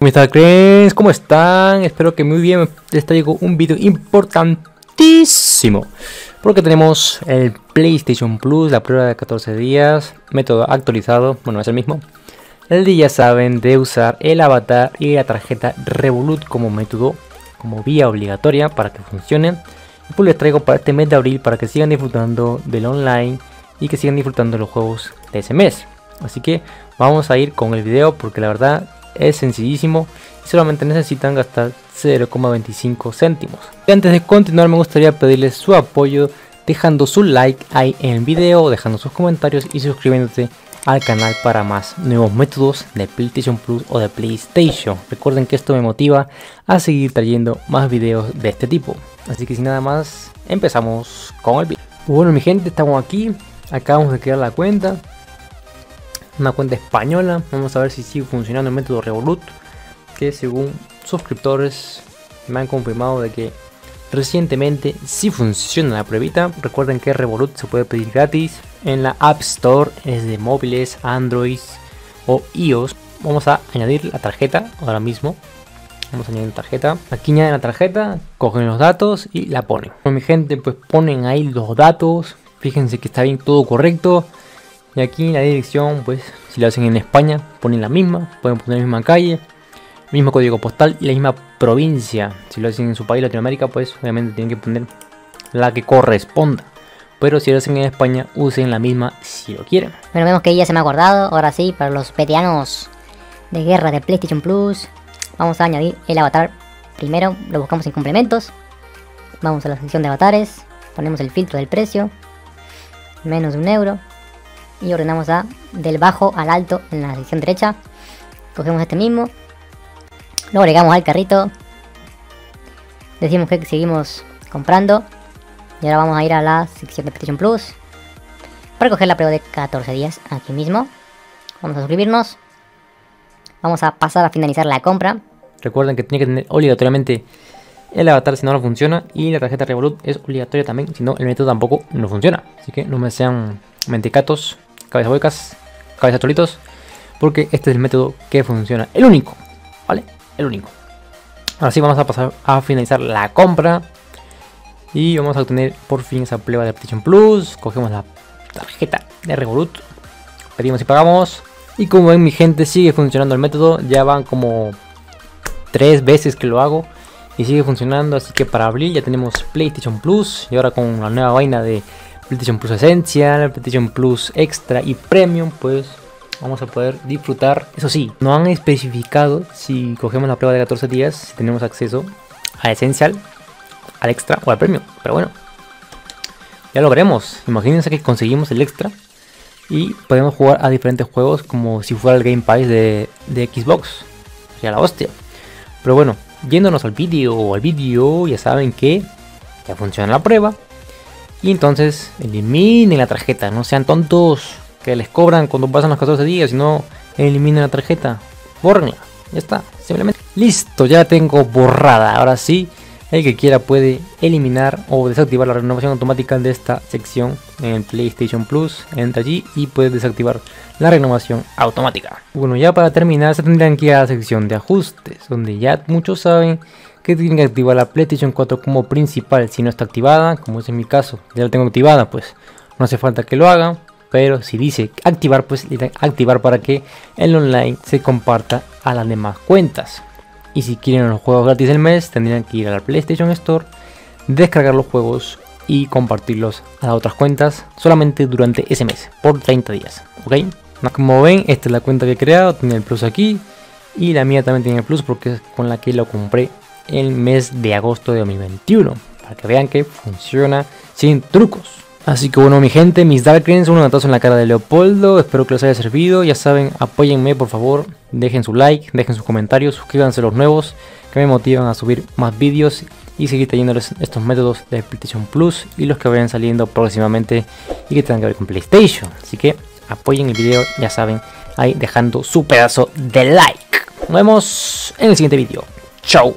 ¿Cómo están, cracks? ¿Cómo están? Espero que muy bien. Les traigo un video importantísimo, porque tenemos el PlayStation Plus, la prueba de 14 días, método actualizado, bueno, es el mismo. El día, ya saben, de usar el avatar y la tarjeta Revolut como método, como vía obligatoria para que funcione. Y pues les traigo para este mes de abril, para que sigan disfrutando del online y que sigan disfrutando los juegos de ese mes. Así que vamos a ir con el video, porque la verdad es sencillísimo y solamente necesitan gastar 0,25 céntimos. Y antes de continuar, me gustaría pedirles su apoyo dejando su like ahí en el video, dejando sus comentarios y suscribiéndote al canal para más nuevos métodos de PlayStation Plus o de PlayStation. Recuerden que esto me motiva a seguir trayendo más videos de este tipo. Así que sin nada más, empezamos con el video. Bueno, mi gente, estamos aquí, acabamos de crear la cuenta, una cuenta española. Vamos a ver si sigue funcionando el método Revolut, que según suscriptores me han confirmado de que recientemente sí funciona la pruebita. Recuerden que Revolut se puede pedir gratis en la App Store, desde móviles, Android o iOS. Vamos a añadir la tarjeta ahora mismo. Vamos a añadir tarjeta. Aquí añaden la tarjeta, cogen los datos y la ponen. Bueno, mi gente, pues ponen ahí los datos. Fíjense que está bien todo correcto. Y aquí la dirección, pues si la hacen en España, ponen la misma, pueden poner la misma calle, mismo código postal y la misma provincia. Si lo hacen en su país, Latinoamérica, pues obviamente tienen que poner la que corresponda. Pero si lo hacen en España, usen la misma si lo quieren. Bueno, vemos que ya se me ha acordado. Ahora sí, para los veteranos de guerra de PlayStation Plus, vamos a añadir el avatar. Primero lo buscamos en complementos. Vamos a la sección de avatares. Ponemos el filtro del precio. Menos de €1. Y ordenamos a del bajo al alto en la sección derecha. Cogemos este mismo. Lo agregamos al carrito. Decimos que seguimos comprando. Y ahora vamos a ir a la sección de PlayStation Plus para coger la prueba de 14 días aquí mismo. Vamos a suscribirnos. Vamos a pasar a finalizar la compra. Recuerden que tiene que tener obligatoriamente el avatar si no, no funciona. Y la tarjeta Revolut es obligatoria también, si no el método tampoco no funciona. Así que no me sean mentecatos, cabeza huecas, cabeza cholitos, porque este es el método que funciona, el único, ¿vale? El único. Ahora sí, vamos a pasar a finalizar la compra. Y vamos a obtener por fin esa prueba de PlayStation Plus. Cogemos la tarjeta de Revolut. Pedimos y pagamos. Y como ven, mi gente, sigue funcionando el método. Ya van como 3 veces que lo hago y sigue funcionando. Así que para abril ya tenemos PlayStation Plus. Y ahora con la nueva vaina de PlayStation Plus Essential, PlayStation Plus Extra y Premium, pues vamos a poder disfrutar. Eso sí, no han especificado si cogemos la prueba de 14 días, si tenemos acceso a Essential, al Extra o al Premium, pero bueno, ya lo veremos. Imagínense que conseguimos el Extra y podemos jugar a diferentes juegos como si fuera el Game Pass de Xbox, sería la hostia. Pero bueno, yéndonos al vídeo, ya saben que ya funciona la prueba. Y entonces eliminen la tarjeta, no sean tontos que les cobran cuando pasan los 14 días, sino eliminen la tarjeta, bórrenla, ya está, simplemente. Listo, ya la tengo borrada. Ahora sí, el que quiera puede eliminar o desactivar la renovación automática de esta sección en el PlayStation Plus. Entra allí y puede desactivar la renovación automática. Bueno, ya para terminar, se tendrán que ir a la sección de ajustes, donde ya muchos saben que tienen que activar la PlayStation 4 como principal. Si no está activada, como es en mi caso, ya la tengo activada, pues no hace falta que lo haga. Pero si dice activar, pues le dan activar para que el online se comparta a las demás cuentas. Y si quieren los juegos gratis del mes, tendrían que ir a la PlayStation Store, descargar los juegos y compartirlos a las otras cuentas solamente durante ese mes, por 30 días, ¿ok? Como ven, esta es la cuenta que he creado, tiene el plus aquí, y la mía también tiene el plus porque es con la que lo compré el mes de agosto de 2021, para que vean que funciona sin trucos. Así que bueno, mi gente, mis darklings, un natazo en la cara de Leopoldo. Espero que les haya servido. Ya saben, apóyenme por favor, dejen su like, dejen sus comentarios, suscríbanse a los nuevos que me motivan a subir más vídeos y seguir trayéndoles estos métodos de PlayStation Plus y los que vayan saliendo próximamente y que tengan que ver con PlayStation. Así que apoyen el video, ya saben, ahí dejando su pedazo de like. Nos vemos en el siguiente vídeo. Chau.